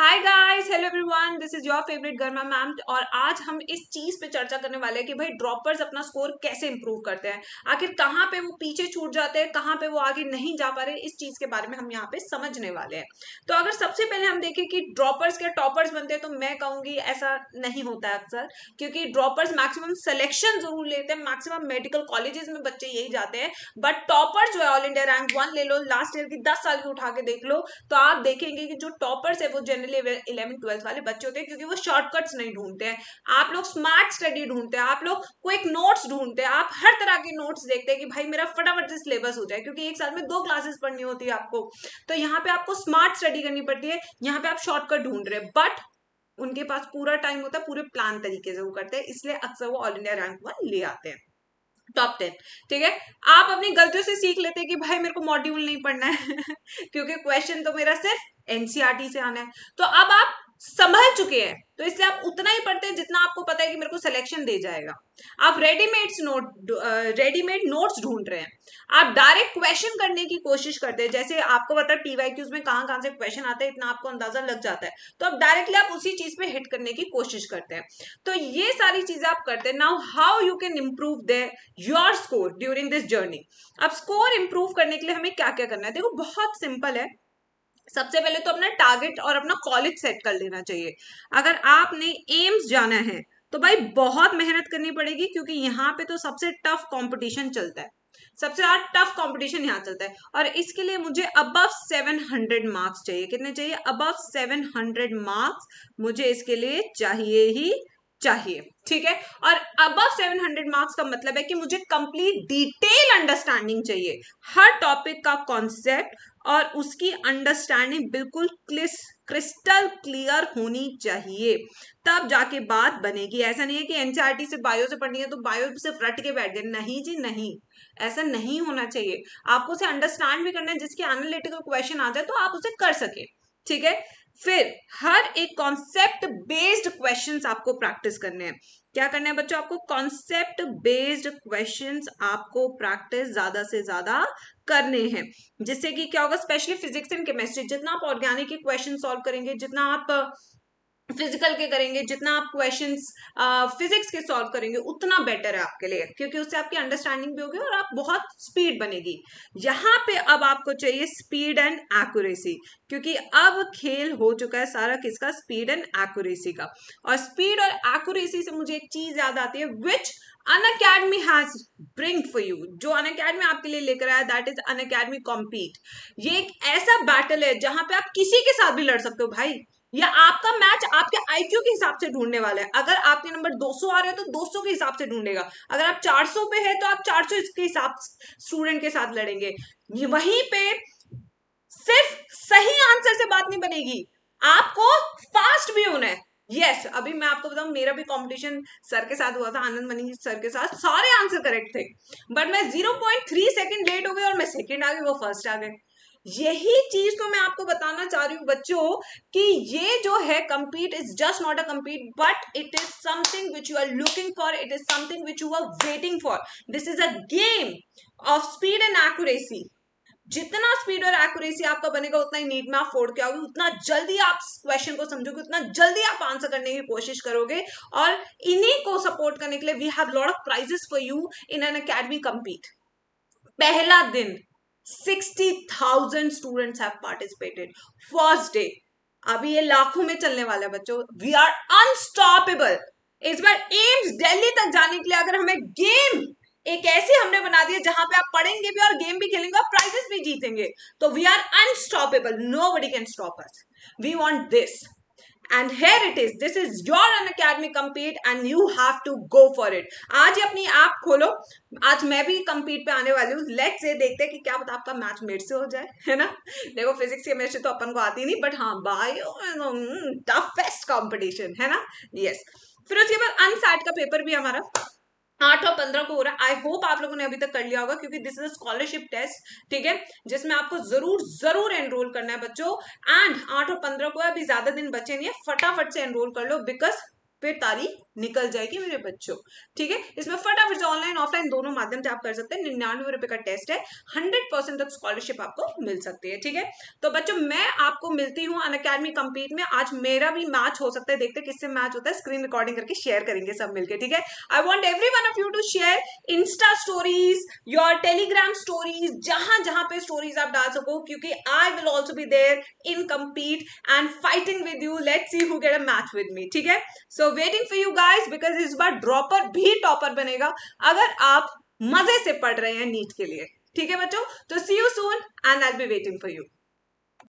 Hi guys, hello everyone, this is your favourite Garima ma'am. और आज हम इस चीज़ पे चर्चा करने वाले हैं कि भाई ड्रॉपर्स अपना स्कोर कैसे इंप्रूव करते हैं, आखिर कहाँ पे वो पीछे छूट जाते हैं, कहाँ पे वो आगे नहीं जा पा रहे, इस चीज़ के बारे में हम यहाँ पे समझने वाले हैं। तो अगर सबसे पहले हम देखें कि ड्रॉपर्स क्या टॉपर्स बनते हैं, तो मैं कहूँगी ऐसा नहीं होता है अक्सर, क्योंकि ड्रॉपर्स मैक्सिमम सिलेक्शन जरूर लेते हैं, मैक्सिमम मेडिकल कॉलेजेस में बच्चे यही जाते हैं, बट टॉपर्स जो है ऑल इंडिया रैंक 1 ले लो, लास्ट ईयर की 10 साल की उठा के देख लो, तो आप देखेंगे कि जो टॉपर्स है वो 11-12 वाले बच्चे होते हैं, क्योंकि वो शॉर्टकट्स नहीं ढूंढते हैं। आप लोग स्मार्ट स्टडी ढूंढते हैं, आप लोग क्विक नोट्स ढूंढते हैं, आप हर तरह के नोट्स देखते हैं कि भाई मेरा फटाफट से सिलेबस हो जाए, क्योंकि एक साल में 2 क्लासेस पढ़नी होती है आपको, तो यहाँ पे आपको स्मार्ट स्टडी करनी पड़ती है, यहाँ पे आप शॉर्टकट ढूंढ रहे हैं, बट उनके पास पूरा टाइम होता है, पूरे प्लान तरीके से वो करते हैं, इसलिए अक्सर वो ऑल इंडिया रैंक 1 ले आते हैं, टॉप 10। ठीक है, आप अपनी गलतियों से सीख लेते हैं कि भाई मेरे को मॉड्यूल नहीं पढ़ना है क्योंकि क्वेश्चन तो मेरा सिर्फ एनसीईआरटी से आना है, तो अब आप समझ चुके हैं, तो इसलिए आप उतना ही पढ़ते हैं जितना आपको पता है कि मेरे को सिलेक्शन दे जाएगा। आप रेडीमेड नोट्स ढूंढ रहे हैं, आप डायरेक्ट क्वेश्चन करने की कोशिश करते हैं, जैसे आपको पता है पीवाईक्यूज में कहाँ कहाँ से क्वेश्चन आते हैं, इतना आपको अंदाजा लग जाता है, तो आप डायरेक्टली आप उसी चीज पे हिट करने की कोशिश करते हैं, तो ये सारी चीजें आप करते हैं। Now how you can improve your score during this journey, अब स्कोर इम्प्रूव करने के लिए हमें क्या क्या करना है, देखो बहुत सिंपल है। सबसे पहले तो अपना टारगेट और अपना कॉलेज सेट कर लेना चाहिए। अगर आपने एम्स जाना है तो भाई बहुत मेहनत करनी पड़ेगी, क्योंकि यहाँ पे तो सबसे टफ कंपटीशन चलता है, सबसे ज्यादा टफ कंपटीशन यहाँ चलता है, और इसके लिए मुझे अबव 700 मार्क्स चाहिए। कितने चाहिए? अबव 700 मार्क्स मुझे इसके लिए चाहिए ही चाहिए। ठीक है, और अबव 700 मार्क्स का मतलब है कि मुझे कंप्लीट डिटेल अंडरस्टैंडिंग चाहिए, हर टॉपिक का कॉन्सेप्ट और उसकी अंडरस्टैंडिंग बिल्कुल क्रिस्टल क्लियर होनी चाहिए, तब जाके बात बनेगी। ऐसा नहीं है कि एनसीईआरटी से बायो से पढ़नी है तो बायो से रट के बैठ गए, नहीं जी नहीं, ऐसा नहीं होना चाहिए। आपको उसे अंडरस्टैंड भी करना है, जिसके एनालिटिकल क्वेश्चन आ जाए तो आप उसे कर सके। ठीक है, फिर हर एक कॉन्सेप्ट बेस्ड क्वेश्चंस आपको प्रैक्टिस करने हैं। क्या करना है बच्चों? आपको कॉन्सेप्ट बेस्ड क्वेश्चंस आपको प्रैक्टिस ज्यादा से ज्यादा करने हैं, जिससे कि क्या होगा, स्पेशली फिजिक्स एंड केमिस्ट्री, जितना आप ऑर्गेनिक के क्वेश्चन सॉल्व करेंगे, जितना आप फिजिकल के करेंगे, जितना आप क्वेश्चंस फिजिक्स के सॉल्व करेंगे, उतना बेटर है आपके लिए, क्योंकि उससे आपकी अंडरस्टैंडिंग भी होगी और आप बहुत स्पीड बनेगी। यहाँ पे अब आपको चाहिए स्पीड एंड एक्यूरेसी, क्योंकि अब खेल हो चुका है सारा किसका, स्पीड एंड एक्यूरेसी का। और स्पीड और एक्यूरेसी से मुझे एक चीज याद आती है, विच Unacademy has bring for you, जो Unacademy आपके लिए लेकर आया, that is Unacademy Compete। ये एक ऐसा बैटल है जहां पे आप किसी के साथ भी लड़ सकते हो भाई, या आपका मैच आपके आईक्यू के हिसाब से ढूंढने वाला है। अगर आपके नंबर 200 आ रहे हो तो 200 के हिसाब से ढूंढेगा, अगर आप 400 पे है तो आप 400 के हिसाब स्टूडेंट के साथ लड़ेंगे। वहीं पे सिर्फ सही आंसर से बात नहीं बनेगी, आपको फास्ट भी होना है। यस, अभी मैं आपको बताऊं, मेरा भी कंपटीशन सर के साथ हुआ था, आनंद मनी सर के साथ, सारे आंसर करेक्ट थे, बट मैं 0.3 सेकंड लेट हो गई और मैं सेकंड आ गई, वो फर्स्ट आ गए। यही चीज को मैं आपको बताना चाह रही हूँ बच्चों, कि ये जो है compete is just not a compete, but it is something which you are looking for, it is something which you are waiting for. This is a game of speed and accuracy. जितना speed और accuracy आपका बनेगा, उतना ही NEET में आप फोड़ के आओगे, उतना जल्दी आप क्वेश्चन को समझोगे, उतना जल्दी आप आंसर करने की कोशिश करोगे। और इन्हीं को सपोर्ट करने के लिए we have lot of prizes for you in Unacademy Compete। पहला दिन 60,000 students have participated, first day. अभी ये लाखों में चलने वाला है बच्चों, वी आर अनस्टॉपेबल। इस बार एम्स दिल्ली तक जाने के लिए अगर हमें गेम एक ऐसी हमने बना दी है जहां पे आप पढ़ेंगे भी और गेम भी खेलेंगे और प्राइजेस भी जीतेंगे, तो we are unstoppable, nobody can stop us. We want this and here it is, this is your Unacademy Compete and you have to go for it. आज ही अपनी ऐप खोलो, आज मैं भी कम्पीट पे आने वाली हूँ, लेट्स से देखते हैं कि क्या पता आपका मैच मेड से हो जाए, है ना। देखो फिजिक्स केमिस्ट्री तो अपन को आती नहीं, बट हाँ बायो टफेस्ट कॉम्पिटिशन है ना। यस, फिर उसके बाद UNSAT का पेपर भी हमारा 8 और 15 को हो रहा है। आई होप आप लोगों ने अभी तक कर लिया होगा, क्योंकि this is a scholarship test. ठीक है, जिसमें आपको जरूर जरूर एनरोल करना है बच्चों, एंड 8 और 15 को, अभी ज्यादा दिन बचे नहीं है, फटाफट से एनरोल कर लो, बिकॉज फिर तारीख निकल जाएगी मेरे बच्चों। ठीक है, इसमें फटाफट से ऑनलाइन ऑफलाइन दोनों माध्यम से आप कर सकते हैं। 99 रुपए का टेस्ट है, 100% तक स्कॉलरशिप आपको मिल सकती है। ठीक है, तो बच्चों मैं आपको मिलती हूँ अनअकैडमी कंपीट में। आज मेरा भी मैच हो सकता है, देखते हैं किससे मैच होता है। स्क्रीन रिकॉर्डिंग करके शेयर करेंगे सब मिलकर। ठीक है, I want every one of you to share insta stories, your Telegram stories, जहां जहां पे स्टोरीज आप डाल सको, क्योंकि I will also be there in compete and fighting with you. Let's see who get a match with me. ठीक है, so waiting for you guys, because इस बार ड्रॉपर भी टॉपर बनेगा अगर आप मजे से पढ़ रहे हैं नीट के लिए। ठीक है बच्चों, तो see you soon and I will be waiting for you.